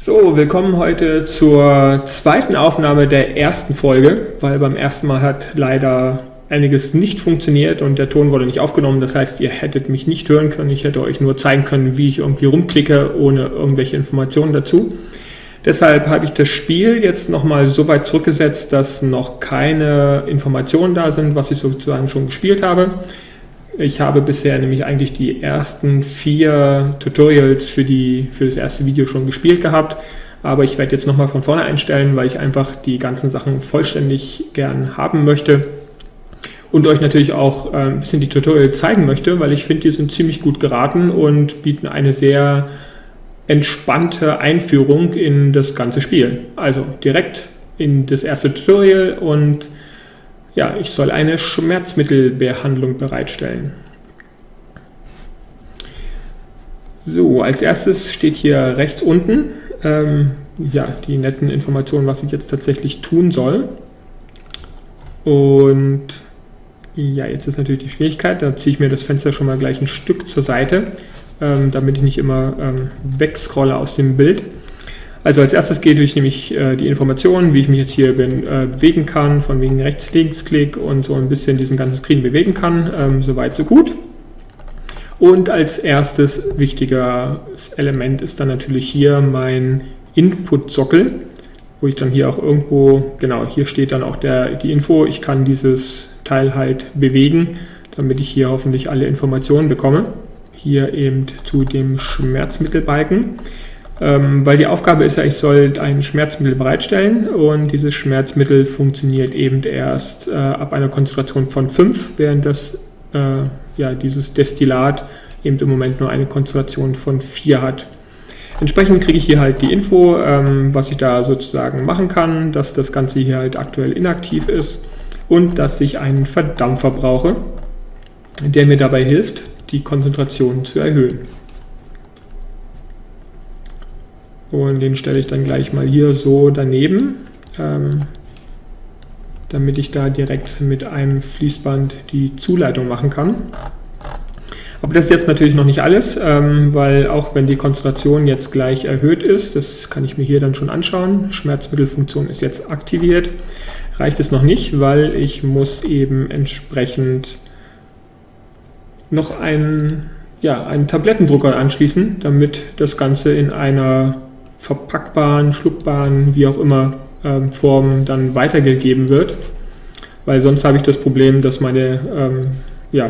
So, willkommen heute zur zweiten Aufnahme der ersten Folge, weil beim ersten Mal hat leider einiges nicht funktioniert und der Ton wurde nicht aufgenommen. Das heißt, ihr hättet mich nicht hören können. Ich hätte euch nur zeigen können, wie ich irgendwie rumklicke, ohne irgendwelche Informationen dazu. Deshalb habe ich das Spiel jetzt nochmal so weit zurückgesetzt, dass noch keine Informationen da sind, was ich sozusagen schon gespielt habe. Ich habe bisher nämlich eigentlich die ersten 4 Tutorials für das erste Video schon gespielt gehabt, aber ich werde jetzt nochmal von vorne einstellen, weil ich einfach die ganzen Sachen vollständig gern haben möchte und euch natürlich auch ein bisschen die Tutorials zeigen möchte, weil ich finde, die sind ziemlich gut geraten und bieten eine sehr entspannte Einführung in das ganze Spiel. Also direkt in das erste Tutorial und ja, ich soll eine Schmerzmittelbehandlung bereitstellen. So, als erstes steht hier rechts unten die netten Informationen, was ich jetzt tatsächlich tun soll. Und ja, jetzt ist natürlich die Schwierigkeit, da ziehe ich mir das Fenster schon mal gleich ein Stück zur Seite, damit ich nicht immer wegscrolle aus dem Bild. Also als erstes gehe ich nämlich die Informationen, wie ich mich jetzt hier bewegen kann, von wegen Rechts-Links-Klick und so ein bisschen diesen ganzen Screen bewegen kann, soweit so gut. Und als erstes wichtiges Element ist dann natürlich hier mein Input-Sockel, wo ich dann hier auch irgendwo, genau, hier steht dann auch die Info, ich kann dieses Teil halt bewegen, damit ich hier hoffentlich alle Informationen bekomme. Hier eben zu dem Schmerzmittelbalken. Weil die Aufgabe ist ja, ich soll ein Schmerzmittel bereitstellen und dieses Schmerzmittel funktioniert eben erst ab einer Konzentration von 5, während dieses Destillat eben im Moment nur eine Konzentration von 4 hat. Entsprechend kriege ich hier halt die Info, was ich da sozusagen machen kann, dass das Ganze hier halt aktuell inaktiv ist und dass ich einen Verdampfer brauche, der mir dabei hilft, die Konzentration zu erhöhen. Und den stelle ich dann gleich mal hier so daneben, damit ich da direkt mit einem Fließband die Zuleitung machen kann. Aber das ist jetzt natürlich noch nicht alles, weil auch wenn die Konzentration jetzt gleich erhöht ist, das kann ich mir hier dann schon anschauen, Schmerzmittelfunktion ist jetzt aktiviert, reicht es noch nicht, weil ich muss eben entsprechend noch einen Tablettendrucker anschließen, damit das Ganze in einer verpackbaren, schluckbaren, wie auch immer, Form dann weitergegeben wird. Weil sonst habe ich das Problem, dass meine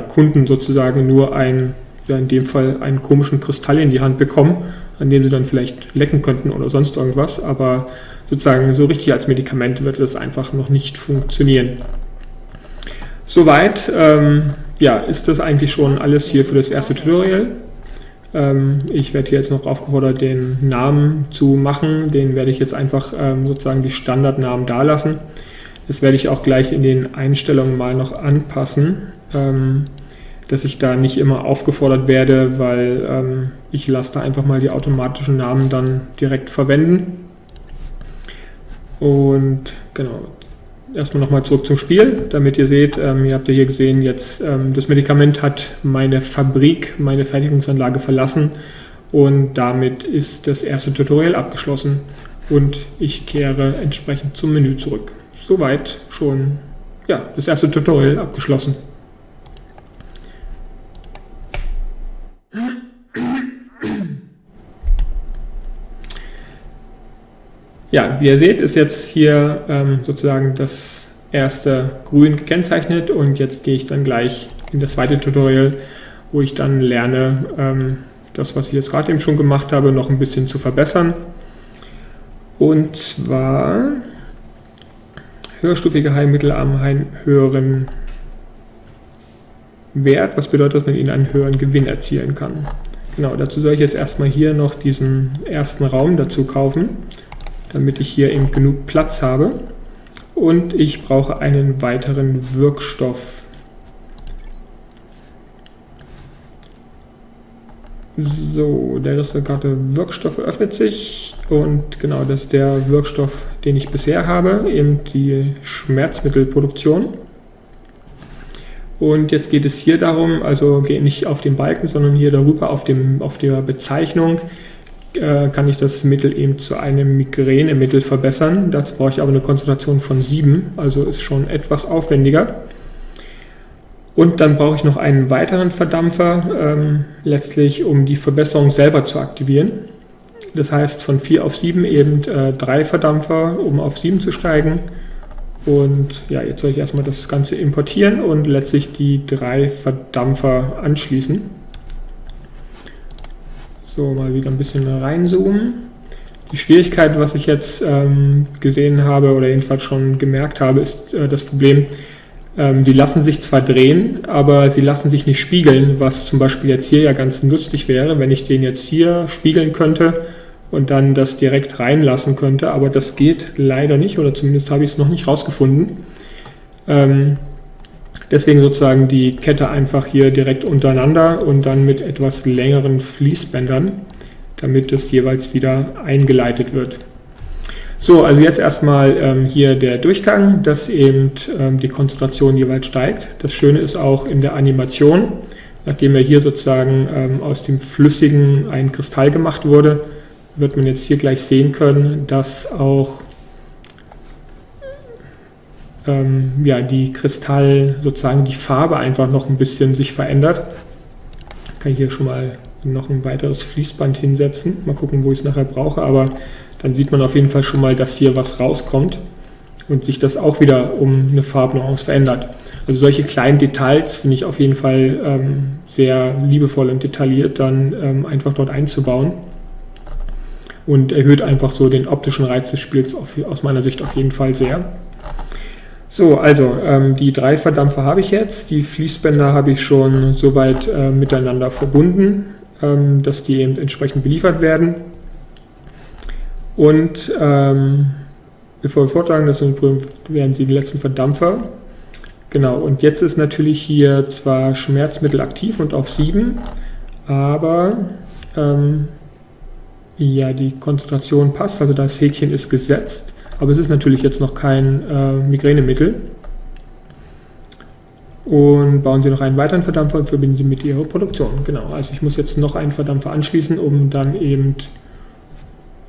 Kunden sozusagen nur in dem Fall einen komischen Kristall in die Hand bekommen, an dem sie dann vielleicht lecken könnten oder sonst irgendwas. Aber sozusagen so richtig als Medikament wird das einfach noch nicht funktionieren. Soweit ist das eigentlich schon alles hier für das erste Tutorial. Ich werde hier jetzt noch aufgefordert, den Namen zu machen. Den werde ich jetzt einfach sozusagen die Standardnamen dalassen. Das werde ich auch gleich in den Einstellungen mal noch anpassen, dass ich da nicht immer aufgefordert werde, weil ich lasse da einfach mal die automatischen Namen dann direkt verwenden. Und genau. Erstmal nochmal zurück zum Spiel, damit ihr seht, ihr habt ja hier gesehen, jetzt das Medikament hat meine Fertigungsanlage verlassen und damit ist das erste Tutorial abgeschlossen und ich kehre entsprechend zum Menü zurück. Soweit schon, ja, das erste Tutorial abgeschlossen. Ja, wie ihr seht, ist jetzt hier sozusagen das erste grün gekennzeichnet und jetzt gehe ich dann gleich in das zweite Tutorial, wo ich dann lerne, das, was ich jetzt gerade eben schon gemacht habe, noch ein bisschen zu verbessern. Und zwar höherstufige Heilmittel am höheren Wert, was bedeutet, dass man ihnen einen höheren Gewinn erzielen kann. Genau, dazu soll ich jetzt erstmal hier noch diesen ersten Raum dazu kaufen, damit ich hier eben genug Platz habe. Und ich brauche einen weiteren Wirkstoff. So, der Risselkarte Wirkstoff öffnet sich. Und genau, das ist der Wirkstoff, den ich bisher habe, eben die Schmerzmittelproduktion. Und jetzt geht es hier darum, also gehe nicht auf den Balken, sondern hier darüber auf der Bezeichnung, kann ich das Mittel eben zu einem Migränemittel verbessern. Dazu brauche ich aber eine Konzentration von 7, also ist schon etwas aufwendiger. Und dann brauche ich noch einen weiteren Verdampfer, letztlich um die Verbesserung selber zu aktivieren. Das heißt von 4 auf 7 eben 3 Verdampfer, um auf 7 zu steigen. Und ja, jetzt soll ich erstmal das Ganze importieren und letztlich die 3 Verdampfer anschließen. So, mal wieder ein bisschen reinzoomen. Die Schwierigkeit, was ich jetzt gesehen habe oder jedenfalls schon gemerkt habe, ist das Problem, die lassen sich zwar drehen, aber sie lassen sich nicht spiegeln, was zum Beispiel jetzt hier ja ganz nützlich wäre, wenn ich den jetzt hier spiegeln könnte und dann das direkt reinlassen könnte, aber das geht leider nicht, oder zumindest habe ich es noch nicht rausgefunden. Deswegen sozusagen die Kette einfach hier direkt untereinander und dann mit etwas längeren Fließbändern, damit es jeweils wieder eingeleitet wird. So, also jetzt erstmal hier der Durchgang, dass eben die Konzentration jeweils steigt. Das Schöne ist auch in der Animation, nachdem ja hier sozusagen aus dem Flüssigen ein Kristall gemacht wurde, wird man jetzt hier gleich sehen können, dass auch ja, die Kristall, sozusagen die Farbe einfach noch ein bisschen sich verändert. Kann ich hier schon mal noch ein weiteres Fließband hinsetzen. Mal gucken, wo ich es nachher brauche, aber dann sieht man auf jeden Fall schon mal, dass hier was rauskommt und sich das auch wieder um eine Farbnuance verändert. Also solche kleinen Details finde ich auf jeden Fall sehr liebevoll und detailliert dann einfach dort einzubauen. Und erhöht einfach so den optischen Reiz des Spiels aus meiner Sicht auf jeden Fall sehr. So, also die 3 Verdampfer habe ich jetzt. Die Fließbänder habe ich schon soweit miteinander verbunden, dass die eben entsprechend beliefert werden. Und bevor wir fortfahren, das wären die letzten Verdampfer. Genau, und jetzt ist natürlich hier zwar Schmerzmittel aktiv und auf 7, aber ja, die Konzentration passt, also das Häkchen ist gesetzt, aber es ist natürlich jetzt noch kein Migränemittel. Und bauen Sie noch einen weiteren Verdampfer und verbinden Sie mit Ihrer Produktion. Genau, also ich muss jetzt noch einen Verdampfer anschließen, um dann eben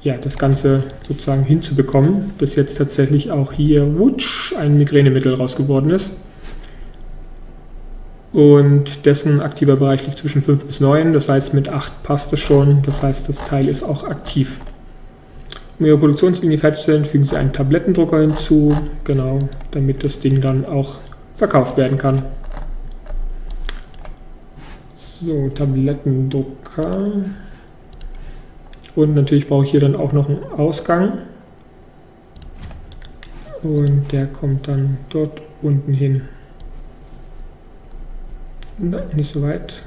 ja, das Ganze sozusagen hinzubekommen, dass jetzt tatsächlich auch hier wutsch, ein Migränemittel raus geworden ist. Und dessen aktiver Bereich liegt zwischen 5 bis 9, das heißt mit 8 passt es schon, das heißt das Teil ist auch aktiv. Um Ihre Produktionslinie fertigzustellen, fügen Sie einen Tablettendrucker hinzu, genau, damit das Ding dann auch verkauft werden kann. So, Tablettendrucker. Und natürlich brauche ich hier dann auch noch einen Ausgang. Und der kommt dann dort unten hin. Nein, nicht so weit.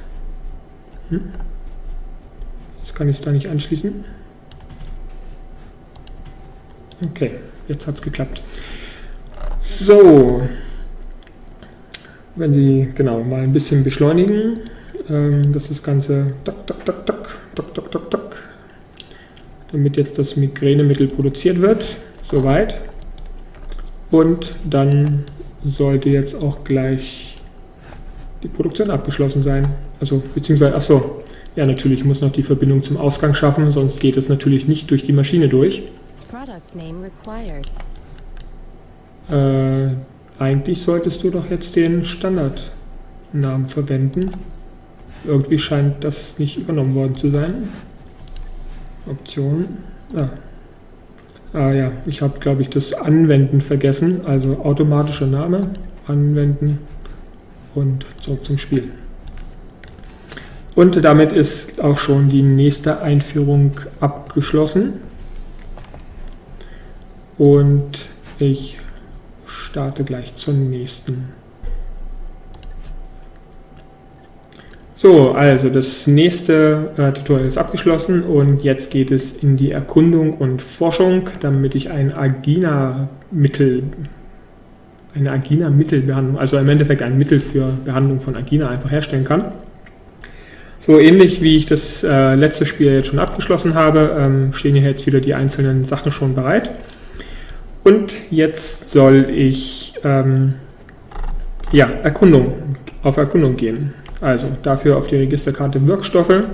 Jetzt kann ich es da nicht anschließen. Okay, jetzt hat es geklappt. So, wenn Sie genau mal ein bisschen beschleunigen, dass das Ganze tak, tak, tak, tak, tak, tak, tak, tak, damit jetzt das Migränemittel produziert wird, soweit. Und dann sollte jetzt auch gleich die Produktion abgeschlossen sein. Also, beziehungsweise, achso, ja, natürlich, ich muss noch die Verbindung zum Ausgang schaffen, sonst geht es natürlich nicht durch die Maschine durch. Eigentlich solltest du doch jetzt den Standardnamen verwenden. Irgendwie scheint das nicht übernommen worden zu sein. Optionen. Ja, ich habe, glaube ich, das Anwenden vergessen, also automatischer Name, Anwenden. Und zurück zum Spiel. Und damit ist auch schon die nächste Einführung abgeschlossen. Und ich starte gleich zur nächsten. So, also das nächste Tutorial ist abgeschlossen und jetzt geht es in die Erkundung und Forschung, damit ich ein Agina-Mittel eine Agina-Mittelbehandlung, also im Endeffekt ein Mittel für Behandlung von Agina einfach herstellen kann. So ähnlich wie ich das letzte Spiel jetzt schon abgeschlossen habe, stehen hier jetzt wieder die einzelnen Sachen schon bereit. Und jetzt soll ich ja, auf Erkundung gehen. Also dafür auf die Registerkarte Wirkstoffe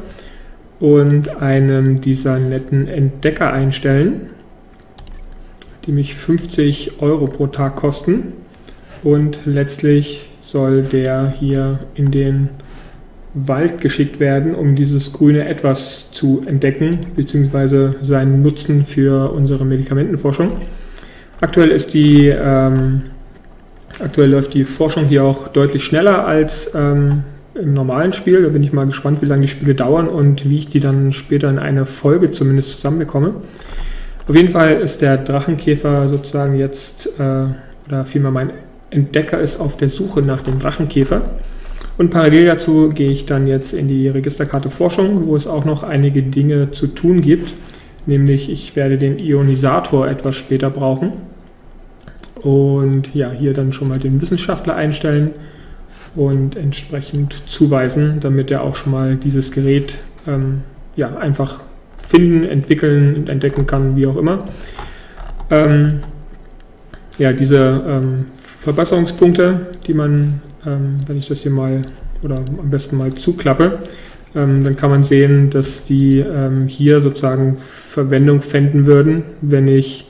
und einem dieser netten Entdecker einstellen, die mich 50 € pro Tag kosten. Und letztlich soll der hier in den Wald geschickt werden, um dieses grüne Etwas zu entdecken, beziehungsweise seinen Nutzen für unsere Medikamentenforschung. Aktuell läuft die Forschung hier auch deutlich schneller als im normalen Spiel. Da bin ich mal gespannt, wie lange die Spiele dauern und wie ich die dann später in eine Folge zumindest zusammenbekomme. Auf jeden Fall ist der Drachenkäfer sozusagen jetzt, oder vielmehr mein Entdecker ist auf der Suche nach dem Drachenkäfer. Und parallel dazu gehe ich dann jetzt in die Registerkarte Forschung, wo es auch noch einige Dinge zu tun gibt. Nämlich ich werde den Ionisator etwas später brauchen. Und ja, hier dann schon mal den Wissenschaftler einstellen und entsprechend zuweisen, damit er auch schon mal dieses Gerät ja, einfach finden, entwickeln und entdecken kann, wie auch immer. Ja, diese Verbesserungspunkte, die man, wenn ich das hier mal oder am besten mal zuklappe, dann kann man sehen, dass die hier sozusagen Verwendung fänden würden, wenn ich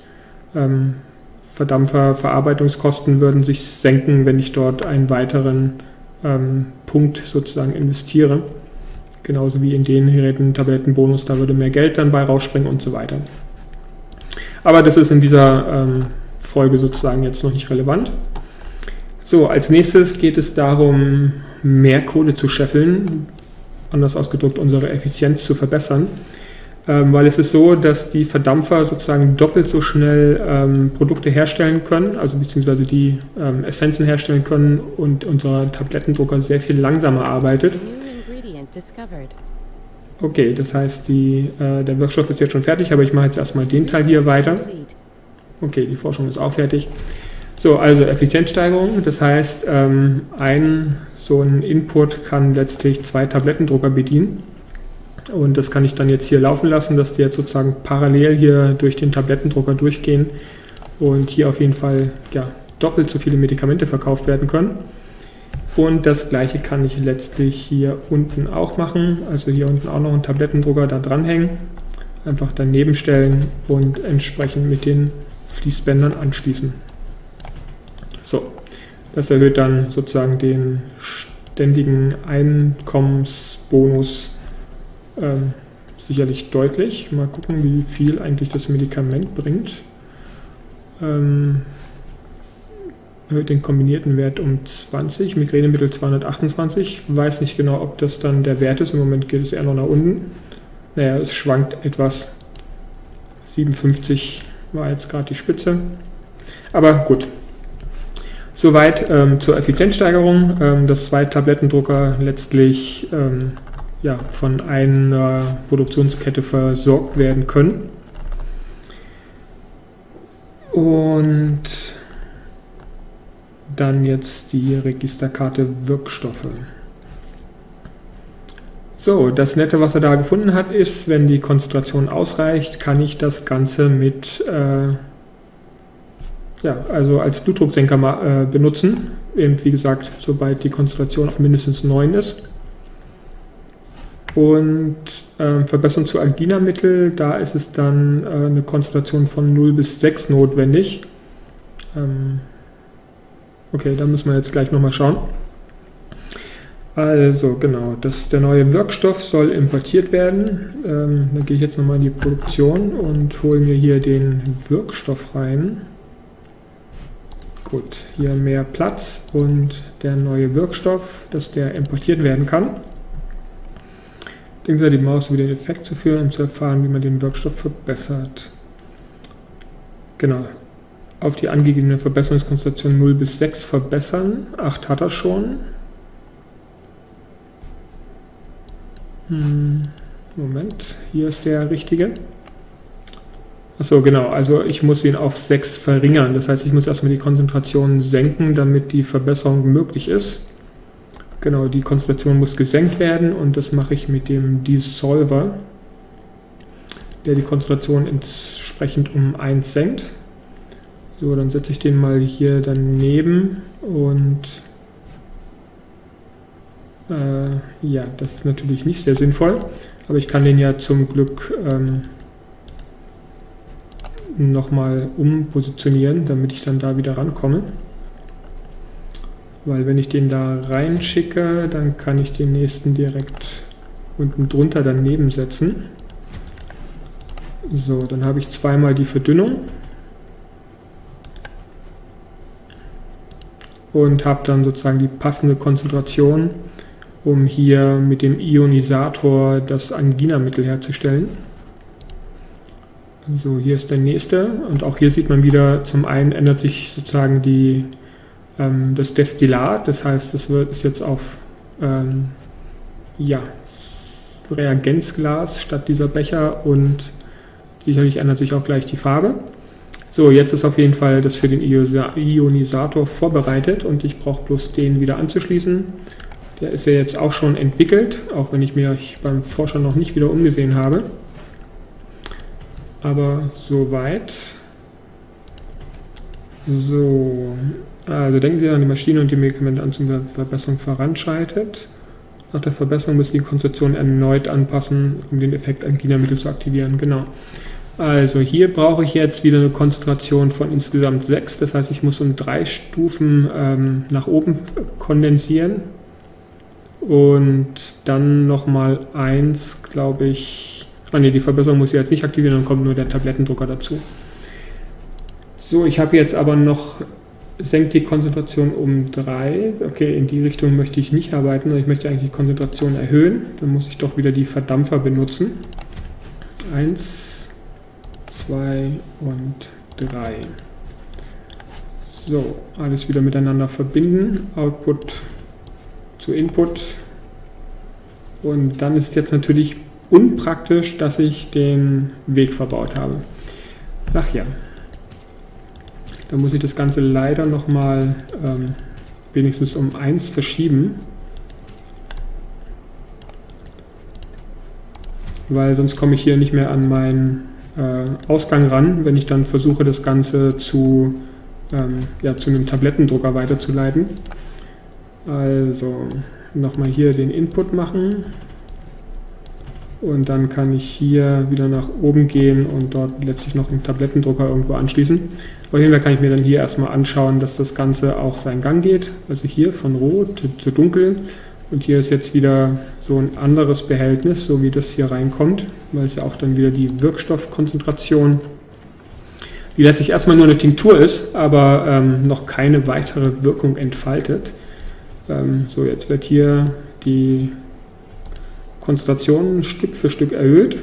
Verarbeitungskosten würden sich senken, wenn ich dort einen weiteren Punkt sozusagen investiere. Genauso wie in den Geräten Tablettenbonus, da würde mehr Geld dann bei rausspringen und so weiter. Aber das ist in dieser Folge sozusagen jetzt noch nicht relevant. So, als nächstes geht es darum, mehr Kohle zu scheffeln, anders ausgedrückt unsere Effizienz zu verbessern. Weil es ist so, dass die Verdampfer sozusagen doppelt so schnell Produkte herstellen können, also beziehungsweise die Essenzen herstellen können und unser Tablettendrucker sehr viel langsamer arbeitet. Okay, das heißt, der Wirkstoff ist jetzt schon fertig, aber ich mache jetzt erstmal den Teil hier weiter. Okay, die Forschung ist auch fertig. So, also Effizienzsteigerung, das heißt, so ein Input kann letztlich 2 Tablettendrucker bedienen. Und das kann ich dann jetzt hier laufen lassen, dass die jetzt sozusagen parallel hier durch den Tablettendrucker durchgehen und hier auf jeden Fall ja, doppelt so viele Medikamente verkauft werden können. Und das gleiche kann ich letztlich hier unten auch machen, also hier unten auch noch einen Tablettendrucker da dranhängen, einfach daneben stellen und entsprechend mit den Fließbändern anschließen. So, das erhöht dann sozusagen den ständigen Einkommensbonus sicherlich deutlich. Mal gucken, wie viel eigentlich das Medikament bringt. Erhöht den kombinierten Wert um 20, Migränemittel 228. Weiß nicht genau, ob das dann der Wert ist. Im Moment geht es eher noch nach unten. Naja, es schwankt etwas. 57 war jetzt gerade die Spitze. Aber gut. Soweit zur Effizienzsteigerung, dass 2 Tablettendrucker letztlich ja, von einer Produktionskette versorgt werden können. Und dann jetzt die Registerkarte Wirkstoffe. So, das Nette, was er da gefunden hat, ist, wenn die Konzentration ausreicht, kann ich das Ganze mit also als Blutdrucksenker benutzen. Eben, wie gesagt, sobald die Konzentration auf mindestens 9 ist. Und Verbesserung zu Alginamittel, da ist es dann eine Konzentration von 0 bis 6 notwendig. Okay, da müssen wir jetzt gleich nochmal schauen. Also genau, der neue Wirkstoff soll importiert werden. Dann gehe ich jetzt nochmal in die Produktion und hole mir hier den Wirkstoff rein. Gut, hier mehr Platz und der neue Wirkstoff, dass der importiert werden kann. Links die Maus über den Effekt zu führen, um zu erfahren, wie man den Wirkstoff verbessert. Genau. Auf die angegebene Verbesserungskonzentration 0 bis 6 verbessern. 8 hat er schon. Moment, hier ist der richtige. Achso, genau, also ich muss ihn auf 6 verringern. Das heißt, ich muss erstmal die Konzentration senken, damit die Verbesserung möglich ist. Genau, die Konzentration muss gesenkt werden und das mache ich mit dem Dissolver, der die Konzentration entsprechend um 1 senkt. So, dann setze ich den mal hier daneben und ja, das ist natürlich nicht sehr sinnvoll. Aber ich kann den ja zum Glück nochmal umpositionieren, damit ich dann da wieder rankomme. Weil wenn ich den da reinschicke, dann kann ich den nächsten direkt unten drunter daneben setzen. So, dann habe ich zweimal die Verdünnung und habe dann sozusagen die passende Konzentration, um hier mit dem Ionisator das Angina-Mittel herzustellen. So, hier ist der nächste und auch hier sieht man wieder, zum einen ändert sich sozusagen die, das Destillat, das heißt, das ist jetzt auf ja, Reagenzglas statt dieser Becher und sicherlich ändert sich auch gleich die Farbe. So, jetzt ist auf jeden Fall das für den Ionisator vorbereitet und ich brauche bloß den wieder anzuschließen. Der ist ja jetzt auch schon entwickelt, auch wenn ich mich beim Forscher noch nicht wieder umgesehen habe. Aber soweit. So, also denken Sie an die Maschine und die Medikamente an, zum Verbesserung voranschreitet. Nach der Verbesserung müssen die Konzentration erneut anpassen, um den Effekt Angina-Mittel zu aktivieren. Genau. Also hier brauche ich jetzt wieder eine Konzentration von insgesamt 6. Das heißt, ich muss um 3 Stufen nach oben kondensieren. Und dann nochmal 1, glaube ich. Ah ne, die Verbesserung muss ich jetzt nicht aktivieren, dann kommt nur der Tablettendrucker dazu. So, ich habe jetzt aber noch... senkt die Konzentration um 3. Okay, in die Richtung möchte ich nicht arbeiten. Ich möchte eigentlich die Konzentration erhöhen. Dann muss ich doch wieder die Verdampfer benutzen. 1, 2 und 3. So, alles wieder miteinander verbinden. Output zu Input. Und dann ist jetzt natürlich unpraktisch, dass ich den Weg verbaut habe. Ach ja. Da muss ich das Ganze leider nochmal wenigstens um 1 verschieben, weil sonst komme ich hier nicht mehr an meinen Ausgang ran, wenn ich dann versuche, das Ganze zu einem Tablettendrucker weiterzuleiten. Also nochmal hier den Input machen und dann kann ich hier wieder nach oben gehen und dort letztlich noch einen Tablettendrucker irgendwo anschließen. Auf jeden Fall kann ich mir dann hier erstmal anschauen, dass das Ganze auch seinen Gang geht. Also hier von Rot zu Dunkel. Und hier ist jetzt wieder so ein anderes Behältnis, so wie das hier reinkommt. Weil es ja auch dann wieder die Wirkstoffkonzentration, die letztlich erstmal nur eine Tinktur ist, aber noch keine weitere Wirkung entfaltet. So, jetzt wird hier die Konzentration Stück für Stück erhöht.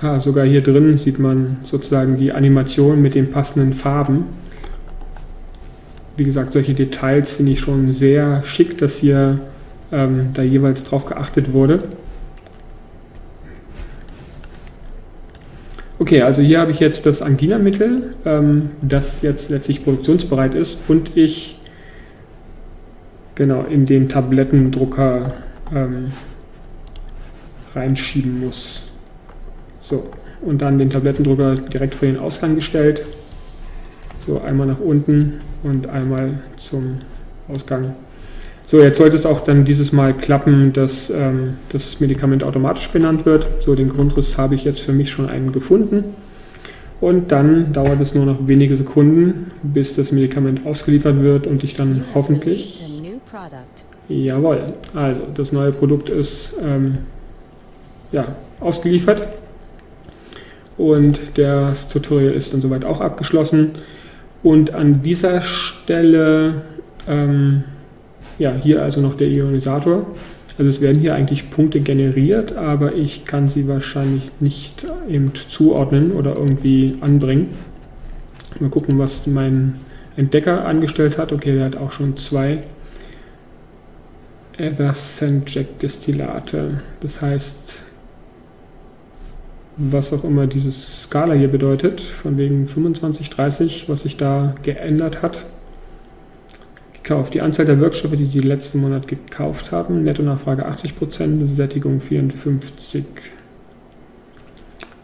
Ah, sogar hier drin sieht man sozusagen die Animation mit den passenden Farben. Wie gesagt, solche Details finde ich schon sehr schick, dass hier da jeweils drauf geachtet wurde. Okay, also hier habe ich jetzt das Angina-Mittel, das jetzt letztlich produktionsbereit ist und ich genau in den Tablettendrucker reinschieben muss. So, und dann den Tablettendrucker direkt vor den Ausgang gestellt. So, einmal nach unten und einmal zum Ausgang. So, jetzt sollte es auch dann dieses Mal klappen, dass das Medikament automatisch benannt wird. So, den Grundriss habe ich jetzt für mich schon einen gefunden. Und dann dauert es nur noch wenige Sekunden, bis das Medikament ausgeliefert wird und ich dann hoffentlich... Jawohl, also das neue Produkt ist ausgeliefert. Und das Tutorial ist dann soweit auch abgeschlossen. Und an dieser Stelle, hier also noch der Ionisator. Also es werden hier eigentlich Punkte generiert, aber ich kann sie wahrscheinlich nicht eben zuordnen oder irgendwie anbringen. Mal gucken, was mein Entdecker angestellt hat. Okay, der hat auch schon 2 Eversenject-Destillate. Das heißt... was auch immer diese Skala hier bedeutet, von wegen 25, 30, was sich da geändert hat. Gekauft. Die Anzahl der Wirkstoffe, die Sie letzten Monat gekauft haben. Netto-Nachfrage 80%, Sättigung 54.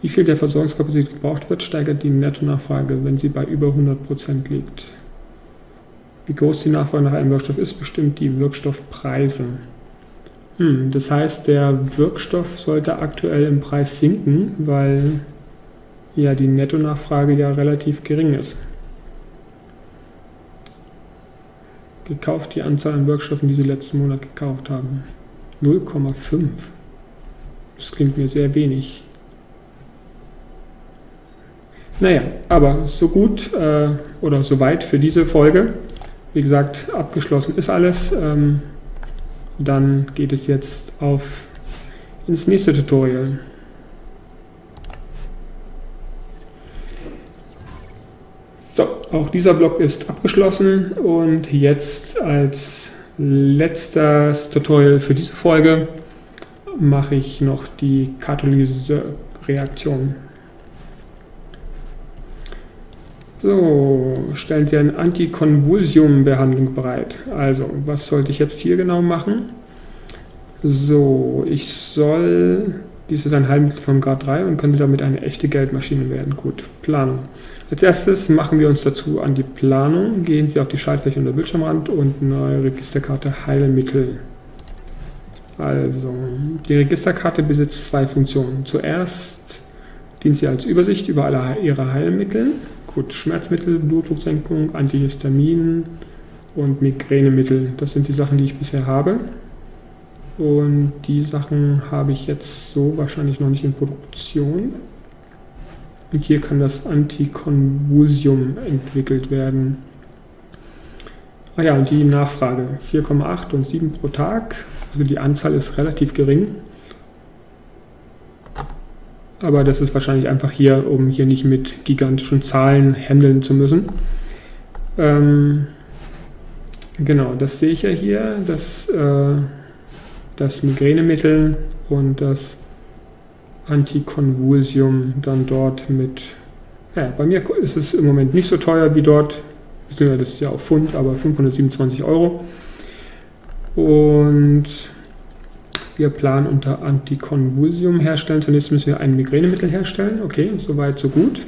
Wie viel der Versorgungskapazität gebraucht wird, steigert die Netto-Nachfrage, wenn sie bei über 100% liegt. Wie groß die Nachfrage nach einem Wirkstoff ist, bestimmt die Wirkstoffpreise. Das heißt, der Wirkstoff sollte aktuell im Preis sinken, weil ja die Nettonachfrage ja relativ gering ist. Gekauft die Anzahl an Wirkstoffen, die Sie letzten Monat gekauft haben. 0,5. Das klingt mir sehr wenig. Naja, aber so gut oder so weit für diese Folge. Wie gesagt, abgeschlossen ist alles. Dann geht es jetzt auf ins nächste Tutorial. So, auch dieser Block ist abgeschlossen und jetzt als letztes Tutorial für diese Folge mache ich noch die Katalysereaktion. So, stellen Sie eine Antikonvulsium-Behandlung bereit. Also, was sollte ich jetzt hier genau machen? So, ich soll... Dies ist ein Heilmittel von Grad 3 und könnte damit eine echte Geldmaschine werden. Gut, Planung. Als erstes machen wir uns dazu an die Planung. Gehen Sie auf die Schaltfläche unter Bildschirmrand und neue Registerkarte Heilmittel. Also, die Registerkarte besitzt zwei Funktionen. Zuerst dient sie als Übersicht über alle Ihre Heilmittel. Gut, Schmerzmittel, Blutdrucksenkung, Antihistamin und Migränemittel. Das sind die Sachen, die ich bisher habe. Und die Sachen habe ich jetzt so wahrscheinlich noch nicht in Produktion. Und hier kann das Antikonvulsium entwickelt werden. Ah ja, und die Nachfrage. 4,8 und 7 pro Tag. Also die Anzahl ist relativ gering. Aber das ist wahrscheinlich einfach hier, um hier nicht mit gigantischen Zahlen handeln zu müssen. Genau, das sehe ich ja hier, das Migränemittel und das Antikonvulsium dann dort mit... Ja, bei mir ist es im Moment nicht so teuer wie dort, beziehungsweise das ist ja auch Pfund, aber 527 €. Und... Wir planen unter Antikonvulsium herstellen. Zunächst müssen wir ein Migränemittel herstellen. Okay, soweit, so gut.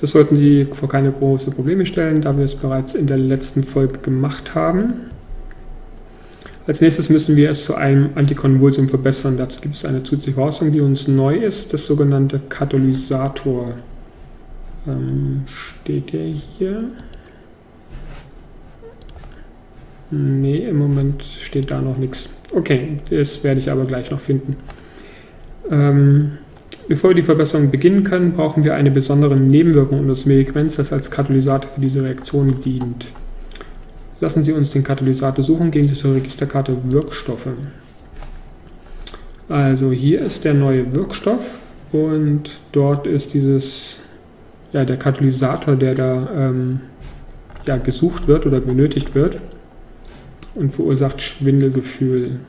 Das sollten Sie vor keine großen Probleme stellen, da wir es bereits in der letzten Folge gemacht haben. Als nächstes müssen wir es zu einem Antikonvulsium verbessern. Dazu gibt es eine zusätzliche Voraussetzung, die uns neu ist, das sogenannte Katalysator. Steht der hier? Nee, im Moment steht da noch nichts. Okay, das werde ich aber gleich noch finden. Bevor wir die Verbesserung beginnen können, brauchen wir eine besondere Nebenwirkung unseres Medikaments, das als Katalysator für diese Reaktion dient. Lassen Sie uns den Katalysator suchen, gehen Sie zur Registerkarte Wirkstoffe. Also hier ist der neue Wirkstoff und dort ist dieses, ja, der Katalysator, der da ja, gesucht wird oder benötigt wird. Und verursacht Schwindelgefühl.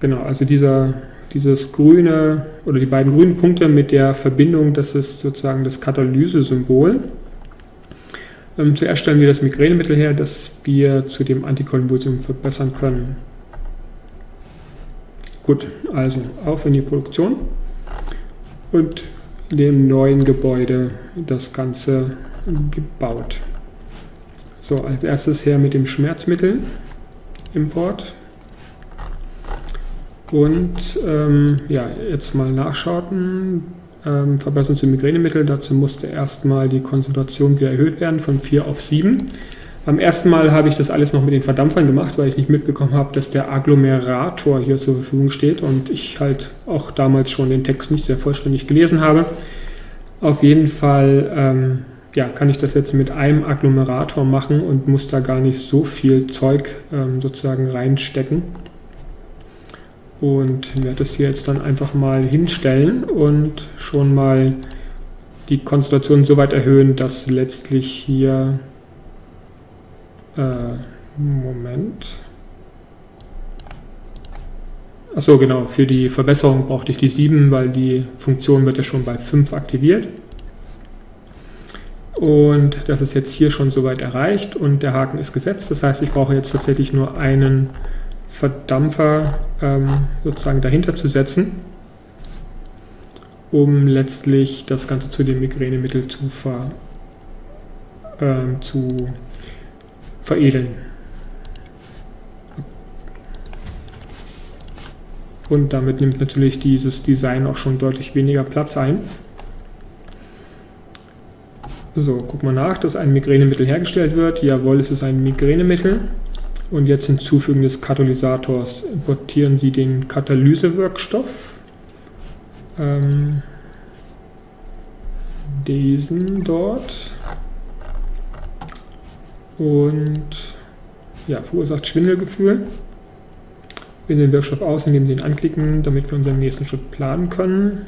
Genau, also dieses grüne, oder die beiden grünen Punkte mit der Verbindung, das ist sozusagen das Katalyse-Symbol. Zuerst stellen wir das Migränemittel her, das wir zu dem Antikonvulsium verbessern können. Gut, also auf in die Produktion und in dem neuen Gebäude das Ganze gebaut. So, als erstes her mit dem Schmerzmittel, Import. Und ja, jetzt mal nachschauen, Verbesserung zu Migränemittel, dazu musste erstmal die Konzentration wieder erhöht werden von 4 auf 7. Am ersten Mal habe ich das alles noch mit den Verdampfern gemacht, weil ich nicht mitbekommen habe, dass der Agglomerator hier zur Verfügung steht und ich halt auch damals schon den Text nicht sehr vollständig gelesen habe. Auf jeden Fall... ja, kann ich das jetzt mit einem Agglomerator machen und muss da gar nicht so viel Zeug sozusagen reinstecken. Und werde das hier jetzt dann einfach mal hinstellen und schon mal die Konzentration so weit erhöhen, dass letztlich hier... Moment... Achso, genau, für die Verbesserung brauchte ich die 7, weil die Funktion wird ja schon bei 5 aktiviert. Und das ist jetzt hier schon soweit erreicht und der Haken ist gesetzt. Das heißt, ich brauche jetzt tatsächlich nur einen Verdampfer sozusagen dahinter zu setzen, um letztlich das Ganze zu dem Migränemittel zu veredeln. Und damit nimmt natürlich dieses Design auch schon deutlich weniger Platz ein. So, guck mal nach, dass ein Migränemittel hergestellt wird. Jawohl, es ist ein Migränemittel. Und jetzt Hinzufügen des Katalysators. Importieren Sie den Katalysewirkstoff. Diesen dort. Und ja, verursacht Schwindelgefühl. Wir wählen den Wirkstoff aus, indem Sie ihn anklicken, damit wir unseren nächsten Schritt planen können.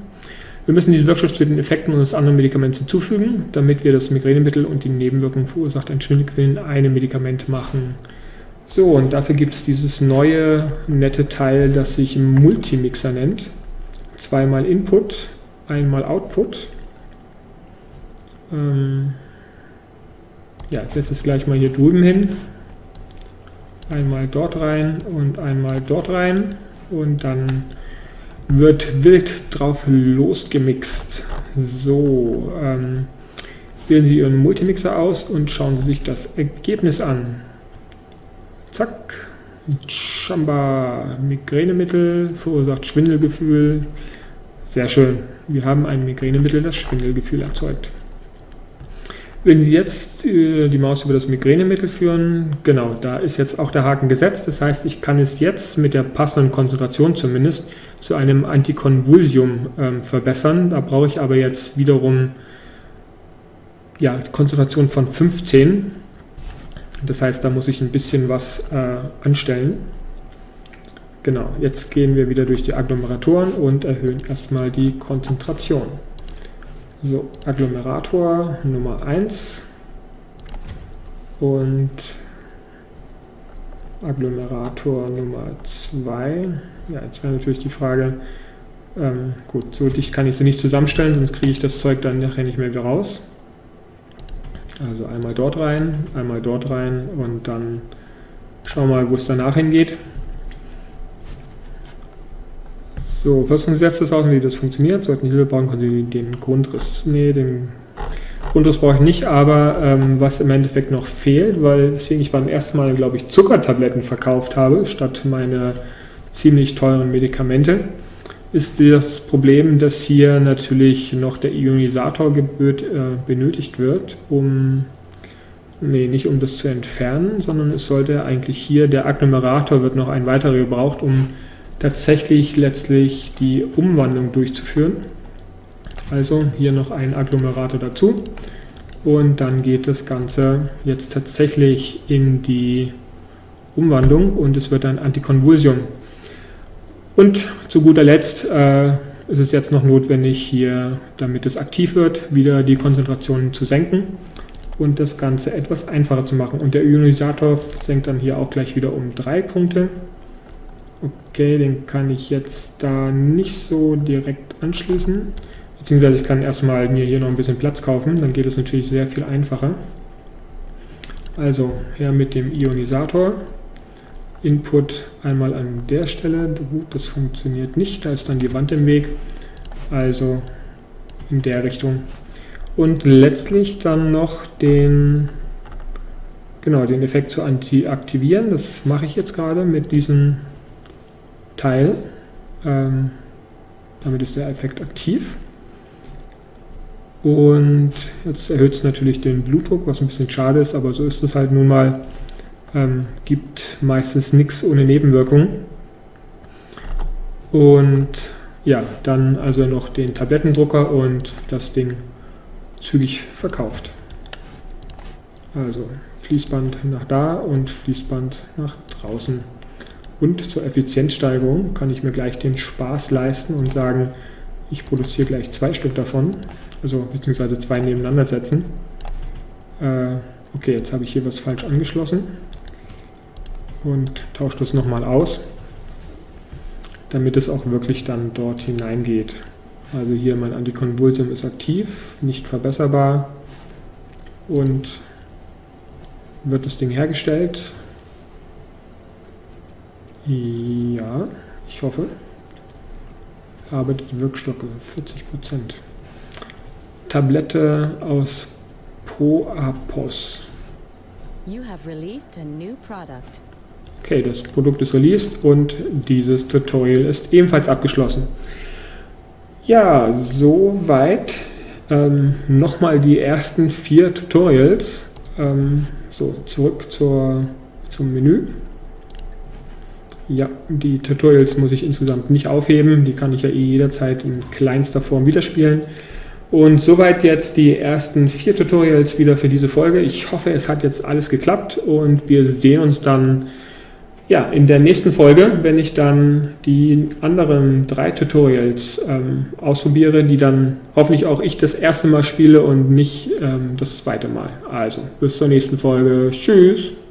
Wir müssen diesen Wirkstoff zu den Effekten unseres anderen Medikaments hinzufügen, damit wir das Migränemittel und die Nebenwirkungen verursacht ein Schwindelgefühl in einem Medikament machen. So, und dafür gibt es dieses neue, nette Teil, das sich Multimixer nennt. Zweimal Input, einmal Output. Ja, jetzt setze ich es gleich mal hier drüben hin. Einmal dort rein und einmal dort rein. Und dann wird wild drauf losgemixt. So, wählen Sie Ihren Multimixer aus und schauen Sie sich das Ergebnis an. Zack, Chamba, Migränemittel, verursacht Schwindelgefühl. Sehr schön, wir haben ein Migränemittel, das Schwindelgefühl erzeugt. Wenn Sie jetzt die Maus über das Migränemittel führen, genau, da ist jetzt auch der Haken gesetzt. Das heißt, ich kann es jetzt mit der passenden Konzentration zumindest zu einem Antikonvulsium verbessern. Da brauche ich aber jetzt wiederum ja, Konzentration von 15. Das heißt, da muss ich ein bisschen was anstellen. Genau, jetzt gehen wir wieder durch die Agglomeratoren und erhöhen erstmal die Konzentration. So, Agglomerator Nummer 1 und Agglomerator Nummer 2. Ja, jetzt wäre natürlich die Frage, gut, so dicht kann ich sie nicht zusammenstellen, sonst kriege ich das Zeug dann nachher nicht mehr wieder raus. Also einmal dort rein und dann schauen wir mal, wo es danach hingeht. So, versuchen Sie selbst das aus, wie das funktioniert. Sollten Sie Hilfe brauchen, können Sie den Grundriss. Nee, den Grundriss brauche ich nicht, aber was im Endeffekt noch fehlt, weil deswegen ich beim ersten Mal, glaube ich, Zuckertabletten verkauft habe, statt meine ziemlich teuren Medikamente, ist das Problem, dass hier natürlich noch der Ionisator benötigt wird, um, nee, nicht um das zu entfernen, sondern es sollte eigentlich hier, der Agglomerator wird noch ein weiterer gebraucht, um tatsächlich letztlich die Umwandlung durchzuführen. Also hier noch ein Agglomerator dazu und dann geht das Ganze jetzt tatsächlich in die Umwandlung und es wird ein Antikonvulsium. Und zu guter Letzt ist es jetzt noch notwendig, hier, damit es aktiv wird, wieder die Konzentrationen zu senken und das Ganze etwas einfacher zu machen. Und der Ionisator senkt dann hier auch gleich wieder um 3 Punkte. Okay, den kann ich jetzt da nicht so direkt anschließen. Beziehungsweise ich kann erstmal mir hier noch ein bisschen Platz kaufen, dann geht es natürlich sehr viel einfacher. Also her mit dem Ionisator. Input einmal an der Stelle. Gut, das funktioniert nicht, da ist dann die Wand im Weg. Also in der Richtung. Und letztlich dann noch den, genau, den Effekt zu aktivieren. Das mache ich jetzt gerade mit diesem Teil, damit ist der Effekt aktiv und jetzt erhöht es natürlich den Blutdruck, was ein bisschen schade ist, aber so ist es halt nun mal, gibt meistens nichts ohne Nebenwirkungen. Und ja, dann also noch den Tablettendrucker und das Ding zügig verkauft. Also Fließband nach da und Fließband nach draußen. Und zur Effizienzsteigerung kann ich mir gleich den Spaß leisten und sagen, ich produziere gleich 2 Stück davon, also beziehungsweise 2 nebeneinander setzen. Okay, jetzt habe ich hier was falsch angeschlossen und tausche das nochmal aus, damit es auch wirklich dann dort hineingeht. Also hier mein Antikonvulsium ist aktiv, nicht verbesserbar und wird das Ding hergestellt. Ja, ich hoffe. Verarbeitet Wirkstoffe, 40%. Tablette aus Proapos. Okay, das Produkt ist released und dieses Tutorial ist ebenfalls abgeschlossen. Ja, soweit nochmal die ersten 4 Tutorials. So, zurück zum Menü. Ja, die Tutorials muss ich insgesamt nicht aufheben, die kann ich ja jederzeit in kleinster Form widerspielen. Und soweit jetzt die ersten 4 Tutorials wieder für diese Folge. Ich hoffe, es hat jetzt alles geklappt und wir sehen uns dann ja, in der nächsten Folge, wenn ich dann die anderen 3 Tutorials ausprobiere, die dann hoffentlich auch ich das erste Mal spiele und nicht das zweite Mal. Also, bis zur nächsten Folge. Tschüss!